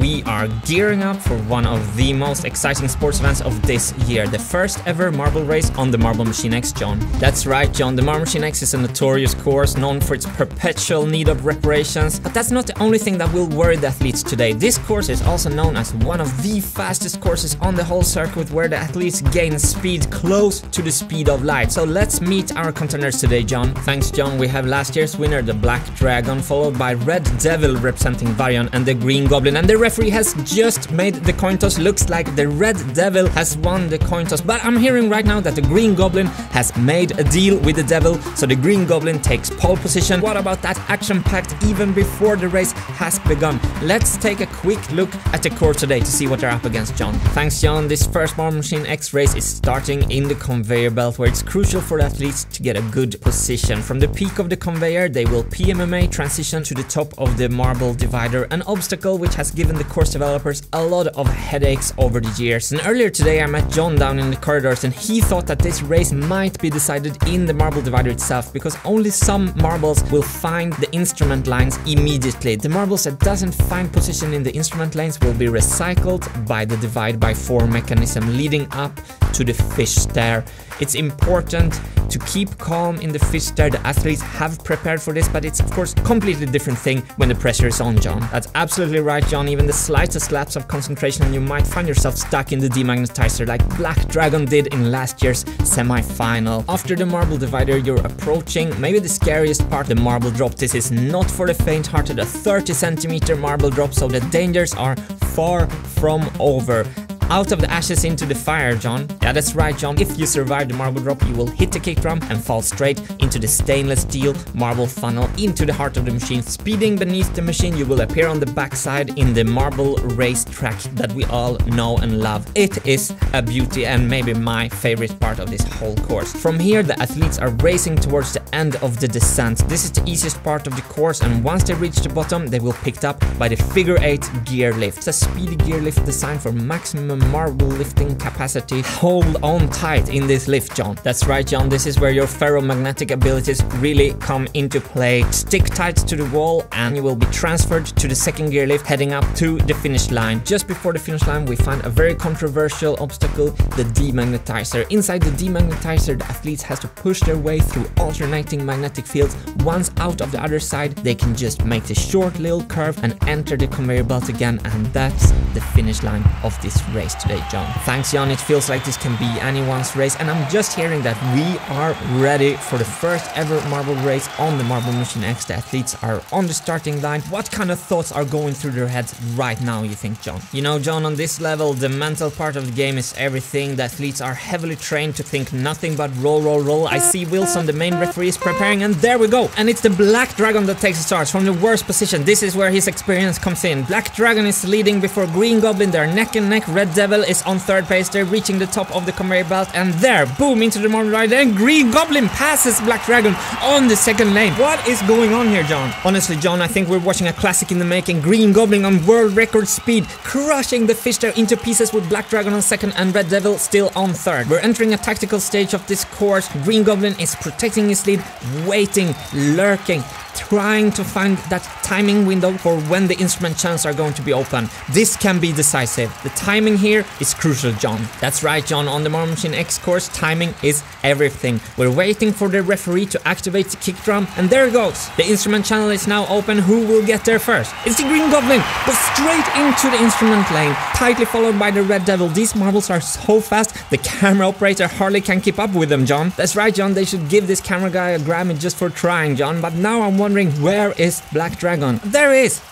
We are gearing up for one of the most exciting sports events of this year, the first ever marble race on the Marble Machine X, John. That's right, John, the Marble Machine X is a notorious course known for its perpetual need of reparations, but that's not the only thing that will worry the athletes today. This course is also known as one of the fastest courses on the whole circuit, where the athletes gain speed close to the speed of light. So let's meet our contenders today, John. Thanks, John. We have last year's winner, the Black Dragon, followed by Red Devil representing Varyon and the Green Goblin. And the referee has just made the coin toss. Looks like the Red Devil has won the coin toss, but I'm hearing right now that the Green Goblin has made a deal with the Devil, so the Green Goblin takes pole position. What about that? Action-packed even before the race has begun. Let's take a quick look at the course today to see what they're up against, John. Thanks, John. This first Marble Machine X race is starting in the conveyor belt, where it's crucial for the athletes to get a good position. From the peak of the conveyor, they will PMMA transition to the top of the marble divider, an obstacle which has given the course developers a lot of headaches over the years. And earlier today I met John down in the corridors, and he thought that this race might be decided in the marble divider itself, because only some marbles will find the instrument lines immediately. The marbles that doesn't find position in the instrument lanes will be recycled by the divide by 4 mechanism leading up to the fish stair. It's important to keep calm in the fish stair. The athletes have prepared for this, but it's of course a completely different thing when the pressure is on, John. That's absolutely right, John. Even the slightest lapse of concentration and you might find yourself stuck in the demagnetizer, like Black Dragon did in last year's semi-final. After the marble divider, you're approaching maybe the scariest part, the marble drop. This is not for the faint-hearted, a 30-centimeter marble drop, so the dangers are far from over. Out of the ashes into the fire, John. Yeah, that's right, John. If you survive the marble drop, you will hit the kick drum and fall straight into the stainless steel marble funnel into the heart of the machine. Speeding beneath the machine, you will appear on the backside in the marble racetrack that we all know and love. It is a beauty and maybe my favorite part of this whole course. From here, the athletes are racing towards the end of the descent. This is the easiest part of the course, and once they reach the bottom, they will be picked up by the figure-8 gear lift. It's a speedy gear lift designed for maximum marble lifting capacity. Hold on tight in this lift, John. That's right, John. This is where your ferromagnetic abilities really come into play. Stick tight to the wall and you will be transferred to the second gear lift, heading up to the finish line. Just before the finish line, we find a very controversial obstacle, the demagnetizer. Inside the demagnetizer, the athletes has to push their way through alternating magnetic fields. Once out of the other side, they can just make the short little curve and enter the conveyor belt again, and that's the finish line of this race today, John. Thanks, John. It feels like this can be anyone's race, and I'm just hearing that we are ready for the first ever marble race on the Marble Machine X. The athletes are on the starting line. What kind of thoughts are going through their heads right now, you think, John? You know, John, on this level, the mental part of the game is everything. The athletes are heavily trained to think nothing but roll, roll, roll. I see Wilson, the main referee, is preparing, and there we go. And it's the Black Dragon that takes the start from the worst position. This is where his experience comes in. Black Dragon is leading before Green Goblin. They're neck and neck. Red Devil is on third place. They're reaching the top of the conveyor belt, and there, boom, into the marble ride. And Green Goblin passes Black Dragon on the second lane. What is going on here, John? Honestly, John, I think we're watching a classic in the making. Green Goblin on world record speed, crushing the fish there into pieces, with Black Dragon on second and Red Devil still on third. We're entering a tactical stage of this course. Green Goblin is protecting his lead, waiting, lurking, trying to find that timing window for when the instrument channels are going to be open. This can be decisive. The timing here is crucial, John. That's right, John. On the Marble Machine X course, timing is everything. We're waiting for the referee to activate the kick drum, and there it goes. The instrument channel is now open. Who will get there first? It's the Green Goblin, but straight into the instrument lane, tightly followed by the Red Devil. These marbles are so fast, the camera operator hardly can keep up with them, John. That's right, John. They should give this camera guy a Grammy just for trying, John. But now I'm wondering, where is Black Dragon? There he is!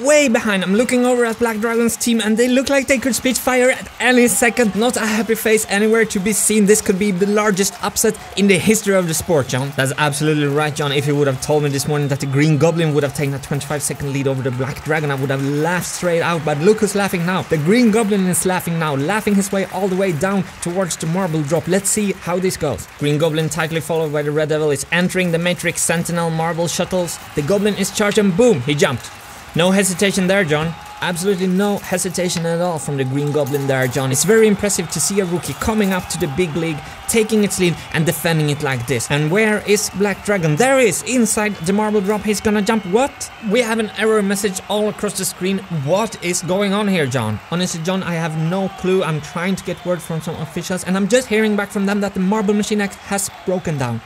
Way behind. I'm looking over at Black Dragon's team, and they look like they could spit fire at any second. Not a happy face anywhere to be seen. This could be the largest upset in the history of the sport, John. That's absolutely right, John. If you would have told me this morning that the Green Goblin would have taken a 25-second lead over the Black Dragon, I would have laughed straight out. But look who's laughing now. The Green Goblin is laughing now, laughing his way all the way down towards the marble drop. Let's see how this goes. Green Goblin, tightly followed by the Red Devil, is entering the Matrix Sentinel marble shuttles. The Goblin is charged, and boom, he jumped. No hesitation there, John. Absolutely no hesitation at all from the Green Goblin there, John. It's very impressive to see a rookie coming up to the big league, taking its lead and defending it like this. And where is Black Dragon? There he is, inside the marble drop. He's gonna jump. What? We have an error message all across the screen. What is going on here, John? Honestly, John, I have no clue. I'm trying to get word from some officials and I'm just hearing back from them that the Marble Machine X has broken down.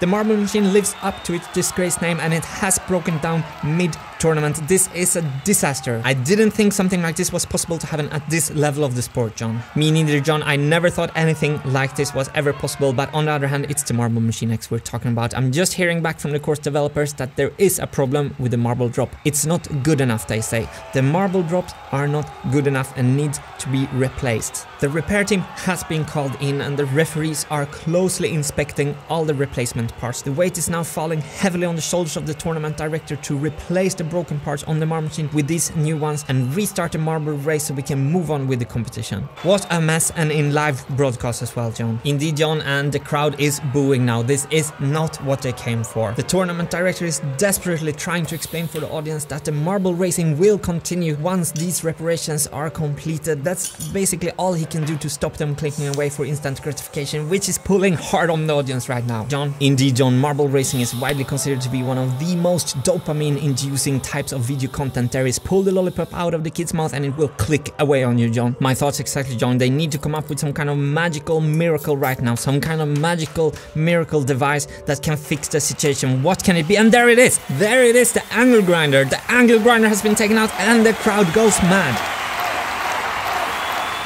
The Marble Machine lives up to its disgraced name and it has broken down mid-tournament. This is a disaster. I didn't think something like this was possible to happen at this level of the sport, John. Me neither, John. I never thought anything like this was ever possible, but on the other hand, it's the Marble Machine X we're talking about. I'm just hearing back from the course developers that there is a problem with the marble drop. It's not good enough, they say. The marble drops are not good enough and need to be replaced. The repair team has been called in and the referees are closely inspecting all the replacement parts. The weight is now falling heavily on the shoulders of the tournament director to replace the broken parts on the marble machine with these new ones and restart the marble race so we can move on with the competition. What a mess, and in live broadcast as well, John. Indeed, John, and the crowd is booing now. This is not what they came for. The tournament director is desperately trying to explain for the audience that the marble racing will continue once these reparations are completed. That's basically all he can do to stop them clicking away for instant gratification, which is pulling hard on the audience right now, John. Indeed, John, marble racing is widely considered to be one of the most dopamine-inducing types of video content there is. Pull the lollipop out of the kid's mouth and it will click away on you, John. My thoughts exactly, John. They need to come up with some kind of magical miracle right now. Some kind of magical miracle device that can fix the situation. What can it be? And there it is! There it is, the angle grinder! The angle grinder has been taken out and the crowd goes mad.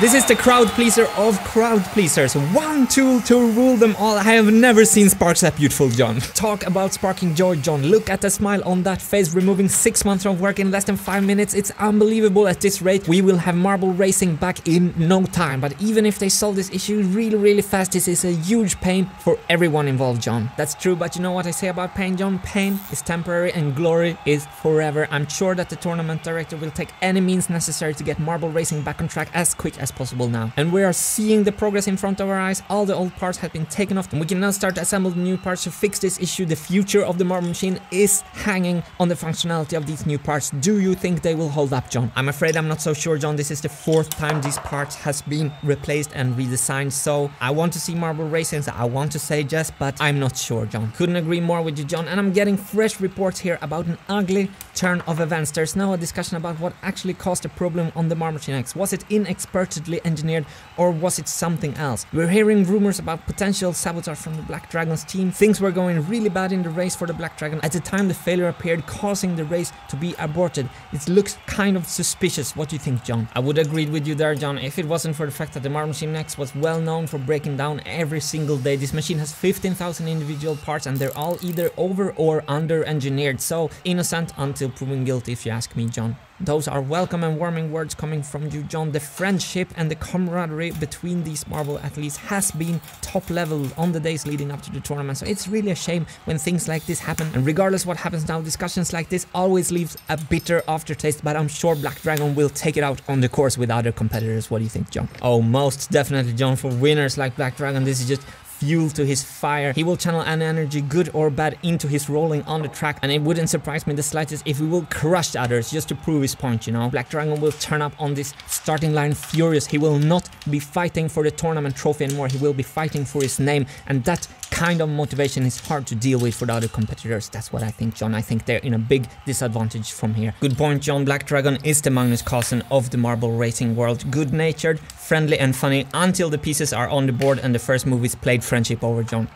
This is the crowd pleaser of crowd pleasers. One tool to rule them all. I have never seen sparks that beautiful, John. Talk about sparking joy, John. Look at the smile on that face, removing 6 months of work in less than 5 minutes. It's unbelievable at this rate. We will have marble racing back in no time. But even if they solve this issue really, really fast, this is a huge pain for everyone involved, John. That's true, but you know what I say about pain, John? Pain is temporary and glory is forever. I'm sure that the tournament director will take any means necessary to get marble racing back on track as quick as possible now. And we are seeing the progress in front of our eyes. All the old parts have been taken off and we can now start to assemble the new parts to fix this issue. The future of the marble machine is hanging on the functionality of these new parts. Do you think they will hold up, John? I'm afraid I'm not so sure, John. This is the 4th time these parts has been replaced and redesigned, so I want to see marble racing. I want to say yes, but I'm not sure, John. Couldn't agree more with you, John. And I'm getting fresh reports here about an ugly turn of events. There's now a discussion about what actually caused the problem on the Marble Machine X. Was it inexpert engineered, or was it something else? We're hearing rumors about potential sabotage from the Black Dragon's team. Things were going really bad in the race for the Black Dragon at the time the failure appeared, causing the race to be aborted. It looks kind of suspicious. What do you think, John? I would agree with you there, John, if it wasn't for the fact that the Marble Machine X was well known for breaking down every single day. This machine has 15,000 individual parts and they're all either over or under engineered. So innocent until proven guilty, if you ask me, John. Those are welcome and warming words coming from you, John. The friendship and the camaraderie between these marble athletes has been top level on the days leading up to the tournament. So it's really a shame when things like this happen. And regardless what happens now, discussions like this always leaves a bitter aftertaste. But I'm sure Black Dragon will take it out on the course with other competitors. What do you think, John? Oh, most definitely, John. For winners like Black Dragon, this is just fuel to his fire. He will channel any energy, good or bad, into his rolling on the track, and it wouldn't surprise me the slightest if we will crush the others just to prove his point, you know. Black Dragon will turn up on this starting line furious. He will not be fighting for the tournament trophy anymore. He will be fighting for his name, and that kind of motivation is hard to deal with for the other competitors. That's what I think, John. I think they're in a big disadvantage from here. Good point, John. Black Dragon is the Magnus Carlsen of the marble racing world. Good-natured, friendly and funny until the pieces are on the board and the first move is played. Friendship over, John.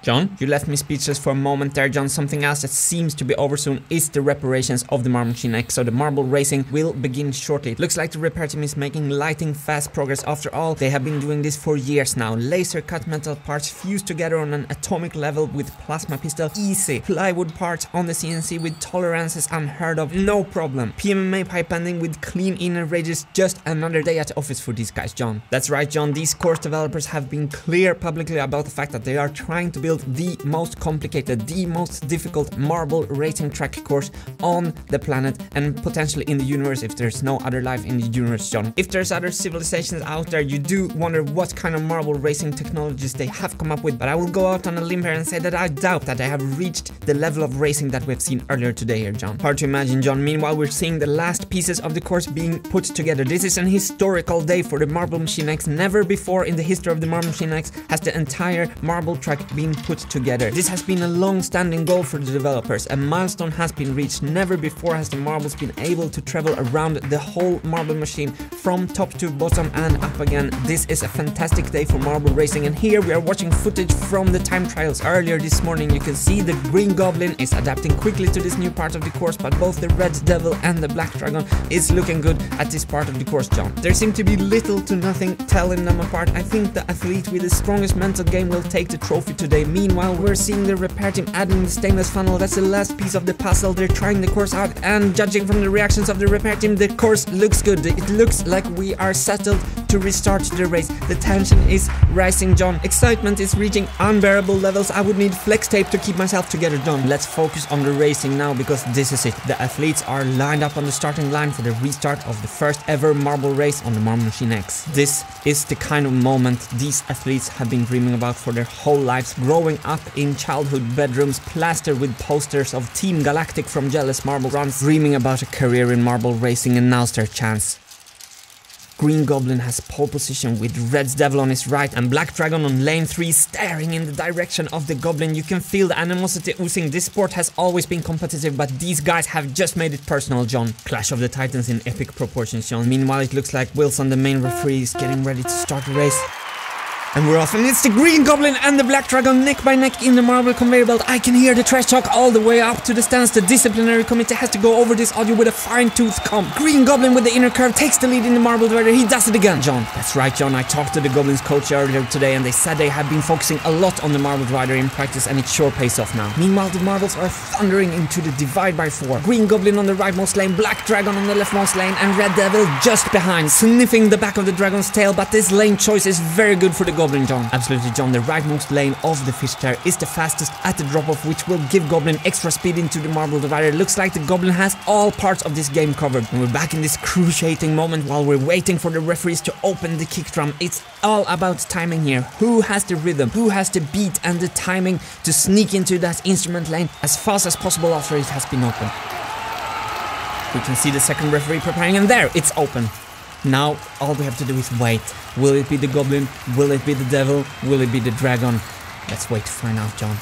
John, you left me speechless for a moment there, John. Something else that seems to be over soon is the reparations of the Marble Machine X, so the marble racing will begin shortly. It looks like the repair team is making lightning fast progress. After all, they have been doing this for years now. Laser cut metal parts fused together on an atomic level with plasma pistol. Easy. Plywood parts on the CNC with tolerances unheard of. No problem. PMMA pipe bending with clean inner radius. Just another day at the office for these guys, John. That's right, John. These course developers have been clear publicly about the fact that they are trying to build built the most complicated, the most difficult marble racing track course on the planet and potentially in the universe if there's no other life in the universe, John. If there's other civilizations out there, you do wonder what kind of marble racing technologies they have come up with, but I will go out on a limb here and say that I doubt that they have reached the level of racing that we've seen earlier today here, John. Hard to imagine, John. Meanwhile, we're seeing the last pieces of the course being put together. This is an historical day for the Marble Machine X. Never before in the history of the Marble Machine X has the entire marble track been put together. This has been a long-standing goal for the developers. A milestone has been reached. Never before has the marbles been able to travel around the whole marble machine from top to bottom and up again. This is a fantastic day for marble racing, and here we are watching footage from the time trials earlier this morning. You can see the Green Goblin is adapting quickly to this new part of the course, but both the Red Devil and the Black Dragon is looking good at this part of the course, John. There seems to be little to nothing telling them apart. I think the athlete with the strongest mental game will take the trophy today. Meanwhile, we're seeing the repair team adding the stainless funnel. That's the last piece of the puzzle. They're trying the course out, and judging from the reactions of the repair team, the course looks good. It looks like we are settled to restart the race. The tension is rising, John. Excitement is reaching unbearable levels. I would need flex tape to keep myself together, John. Let's focus on the racing now, because this is it. The athletes are lined up on the starting line for the restart of the first ever marble race on the Marble Machine X. This is the kind of moment these athletes have been dreaming about for their whole lives, growing up in childhood bedrooms plastered with posters of Team Galactic from Jealous Marble Runs, dreaming about a career in marble racing, and now's their chance. Green Goblin has pole position with Red Devil on his right and Black Dragon on lane 3 staring in the direction of the Goblin. You can feel the animosity oozing. This sport has always been competitive, but these guys have just made it personal, John. Clash of the Titans in epic proportions, John. Meanwhile, it looks like Wilson, the main referee, is getting ready to start the race. And we're off, and it's the Green Goblin and the Black Dragon neck by neck in the marble conveyor belt. I can hear the trash talk all the way up to the stands. The disciplinary committee has to go over this audio with a fine-tooth comb. Green Goblin with the inner curve takes the lead in the marble divider. He does it again, John. That's right, John. I talked to the Goblins coach earlier today, and they said they have been focusing a lot on the marble divider in practice, and it sure pays off now. Meanwhile, the marbles are thundering into the divide by 4. Green Goblin on the rightmost lane, Black Dragon on the leftmost lane, and Red Devil just behind, sniffing the back of the dragon's tail. But this lane choice is very good for the Goblin, John. Absolutely, John. The rightmost lane of the fish chair is the fastest at the drop-off, which will give Goblin extra speed into the marble divider. Looks like the Goblin has all parts of this game covered. And we're back in this cruciating moment while we're waiting for the referees to open the kick drum. It's all about timing here. Who has the rhythm? Who has the beat and the timing to sneak into that instrument lane as fast as possible after it has been opened? We can see the second referee preparing, and there, it's open. Now, all we have to do is wait. Will it be the Goblin? Will it be the Devil? Will it be the Dragon? Let's wait to find out, John.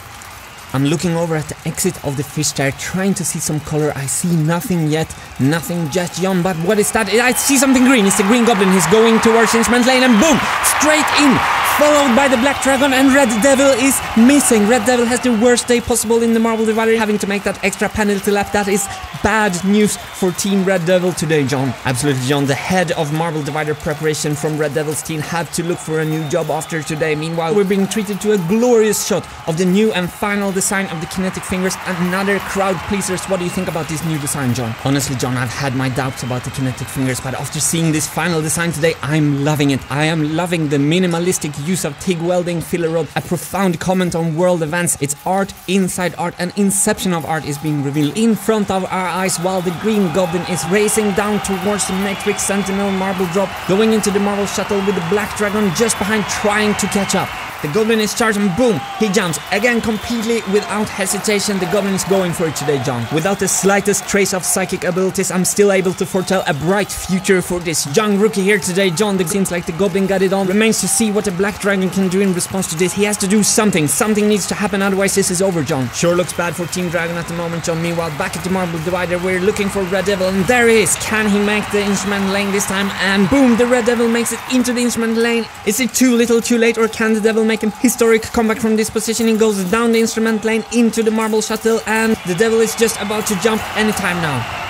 I'm looking over at the exit of the fish chair, trying to see some color. I see nothing yet. Nothing just, John, but what is that? I see something green. It's the Green Goblin. He's going towards instrument lane, and boom! Straight in! Followed by the Black Dragon, and Red Devil is missing. Red Devil has the worst day possible in the marble divider, having to make that extra penalty lap. That is bad news for Team Red Devil today, John. Absolutely, John. The head of marble divider preparation from Red Devil's team had to look for a new job after today. Meanwhile, we're being treated to a glorious shot of the new and final design of the Kinetic Fingers. Another crowd pleasers. What do you think about this new design, John? Honestly, John, I've had my doubts about the Kinetic Fingers, but after seeing this final design today, I'm loving it. I am loving the minimalistic use of TIG welding, filler rod, a profound comment on world events. It's art inside art, and inception of art is being revealed in front of our eyes while the Green Goblin is racing down towards the Matrix Sentinel marble drop, going into the marble shuttle with the Black Dragon just behind, trying to catch up. The Goblin is charged, and boom, he jumps. Again, completely without hesitation, the Goblin is going for it today, John. Without the slightest trace of psychic abilities, I'm still able to foretell a bright future for this young rookie here today, John. It seems like the Goblin got it on. Remains to see what the Black Dragon can do in response to this. He has to do something. Something needs to happen, otherwise this is over, John. Sure looks bad for Team Dragon at the moment, John. Meanwhile, back at the marble divider, we're looking for Red Devil, and there he is. Can he make the instrument lane this time? And boom, the Red Devil makes it into the instrument lane. Is it too little, too late, or can the Devil make a historic comeback from this position? He goes down the instrument lane into the marble shuttle, and the Devil is just about to jump anytime now.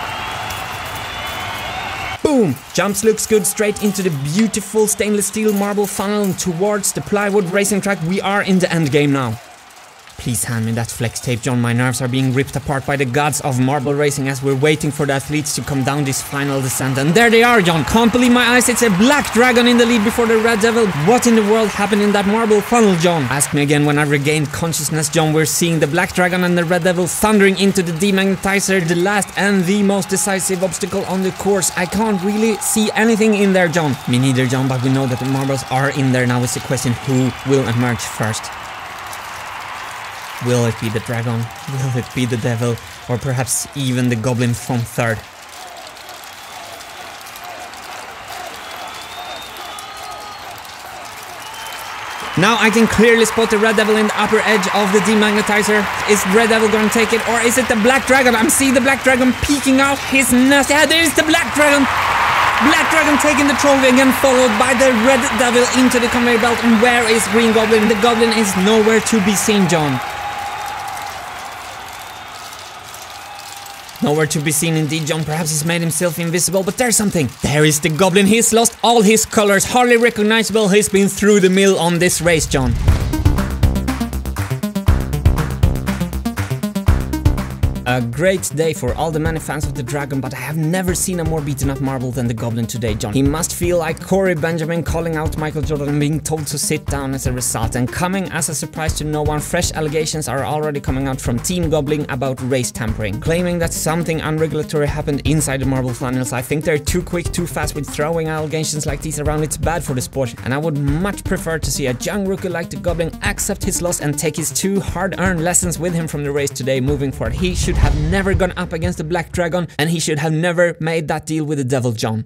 Boom! Jumps looks good, straight into the beautiful stainless steel marble funnel and towards the plywood racing track. We are in the end game now. Please hand me that flex tape, John. My nerves are being ripped apart by the gods of marble racing as we're waiting for the athletes to come down this final descent. And there they are, John. Can't believe my eyes. It's a Black Dragon in the lead before the Red Devil. What in the world happened in that marble funnel, John? Ask me again when I regained consciousness, John. We're seeing the Black Dragon and the Red Devil thundering into the demagnetizer, the last and the most decisive obstacle on the course. I can't really see anything in there, John. Me neither, John, but we know that the marbles are in there. Now it's the question, who will emerge first? Will it be the dragon? Will it be the devil? Or perhaps even the goblin from third? Now I can clearly spot the Red Devil in the upper edge of the demagnetizer. Is Red Devil gonna take it, or is it the Black Dragon? I'm seeing the Black Dragon peeking out his nest. Yeah, there is the Black Dragon! Black Dragon taking the trophy again, followed by the Red Devil into the conveyor belt. And where is Green Goblin? The Goblin is nowhere to be seen, John. Nowhere to be seen indeed, John. Perhaps he's made himself invisible, but there's something. There is the Goblin. He's lost all his colors, hardly recognizable. He's been through the mill on this race, John. A great day for all the many fans of the Dragon, but I have never seen a more beaten up marble than the Goblin today, John. He must feel like Corey Benjamin calling out Michael Jordan and being told to sit down as a result. And coming as a surprise to no one, fresh allegations are already coming out from Team Goblin about race tampering, claiming that something unregulatory happened inside the marble funnels. I think they're too quick, too fast with throwing allegations like these around. It's bad for the sport, and I would much prefer to see a young rookie like the Goblin accept his loss and take his two hard-earned lessons with him from the race today. Moving forward, he should have never gone up against the Black Dragon, and he should have never made that deal with the Devil, John.